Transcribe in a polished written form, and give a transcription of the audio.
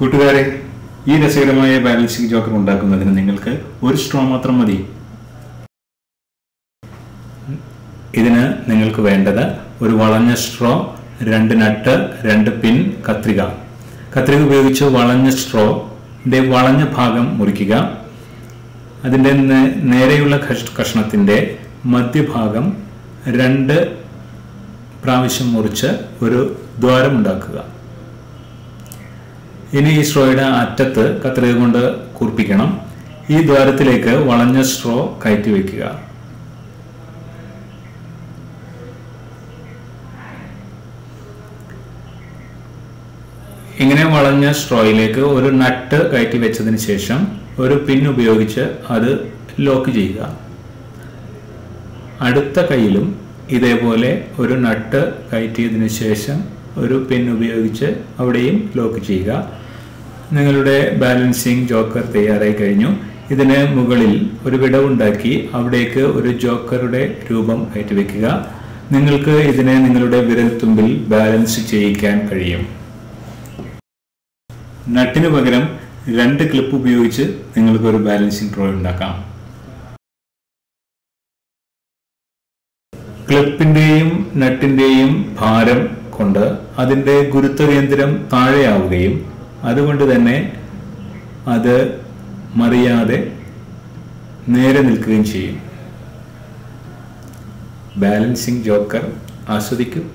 കൂട്ടുകാരെ ഈ രസകരമായ ബാലൻസിംഗ് ജോക്കർ ഉണ്ടാക്കുന്നതിന് നിങ്ങൾക്ക് ഒരു സ്ട്രോ മാത്രം മതി. ഇതിന് നിങ്ങൾക്ക് വേണ്ടത് ഒരു വളഞ്ഞ സ്ട്രോ, രണ്ട് നട്ട്, രണ്ട് പിൻ, കത്രിക. കത്രിക ഉപയോഗിച്ച് വളഞ്ഞ സ്ട്രോയുടെ വളഞ്ഞ ഭാഗം മുറിക്കുക. അതിൻ്റെ നേരെയുള്ള കഷ്ണത്തിൻ്റെ മധ്യഭാഗം രണ്ട് പ്രാവശ്യം മുറിച്ച് ഒരു ദ്വാരം ഉണ്ടാക്കുക. ഇനി ഈ സ്ട്രോയുടെ അറ്റത്ത് കത്രിക കൊണ്ട് കൂർപ്പിക്കണം. ഈ ദ്വാരത്തിലേക്ക് വളഞ്ഞ സ്ട്രോ കയറ്റി വയ്ക്കുക. ഇങ്ങനെ വളഞ്ഞ സ്ട്രോയിലേക്ക് ഒരു നട്ട് കയറ്റി വെച്ചതിന് ശേഷം ഒരു പിൻ ഉപയോഗിച്ച് അത് ലോക്ക് ചെയ്യുക. അടുത്ത കൈയിലും ഇതേപോലെ ഒരു നട്ട് കയറ്റിയതിന് ശേഷം ഒരു പിൻ ഉപയോഗിച്ച് അവിടെയും ലോക്ക് ചെയ്യുക. നിങ്ങളുടെ ബാലൻസിംഗ് ജോക്കർ തയ്യാറായി കഴിഞ്ഞു. ഇതിന് മുകളിൽ ഒരു വിടവുണ്ടാക്കി അവിടേക്ക് ഒരു ജോക്കറുടെ രൂപം കയറ്റി വയ്ക്കുക. നിങ്ങൾക്ക് ഇതിനെ നിങ്ങളുടെ വിരൽത്തുമ്പിൽ ബാലൻസ് ചെയ്യിക്കാൻ കഴിയും. നട്ടിന് പകരം രണ്ട് ക്ലിപ്പ് ഉപയോഗിച്ച് നിങ്ങൾക്കൊരു ബാലൻസിംഗ് ട്രോ ഉണ്ടാക്കാം. ക്ലിപ്പിൻ്റെയും നട്ടിൻ്റെയും ഭാരം കൊണ്ട് അതിൻ്റെ ഗുരുത്വകേന്ദ്രം താഴെയാവുകയും അതുകൊണ്ട് തന്നെ അത് മറിയാതെ നേരെ നിൽക്കുകയും ചെയ്യും. ബാലൻസിംഗ് ജോക്കർ ആസ്വദിക്കും.